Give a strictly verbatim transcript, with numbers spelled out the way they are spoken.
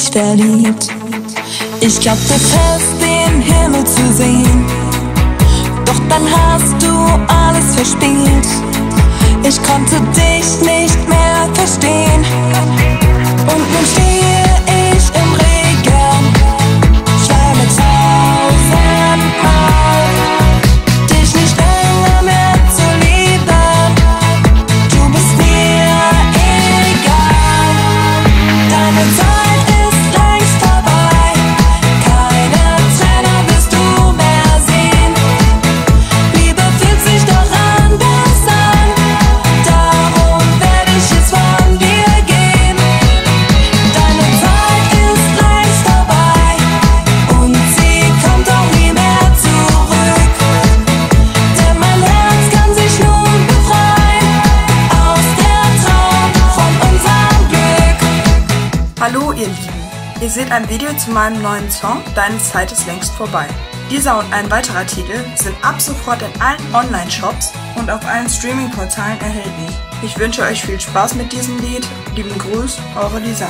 mich verliebt. Ich glaubte fest, den Himmel zu sehen, doch dann hast du alles verspielt. Ich konnte dich nicht mehr verstehen. Und nun stehe ich im Regen, schreibe tausendmal, dich nicht länger mehr zu lieben. Du bist mir egal. Deine Zeit ist längst vorbei, keine Träne wirst du mehr sehen. Liebe fühlt sich doch anders an, darum werde ich jetzt von dir gehen. Deine Zeit ist längst vorbei und sie kommt auch nie mehr zurück. Denn mein Herz kann sich nun befreien aus der Traum von unserem Glück. Hallo ihr Lieben, ihr seht ein Video zu meinem neuen Song Deine Zeit ist längst vorbei. Dieser und ein weiterer Titel sind ab sofort in allen Online-Shops und auf allen Streaming-Portalen erhältlich. Ich wünsche euch viel Spaß mit diesem Lied. Lieben Gruß, eure Lisa.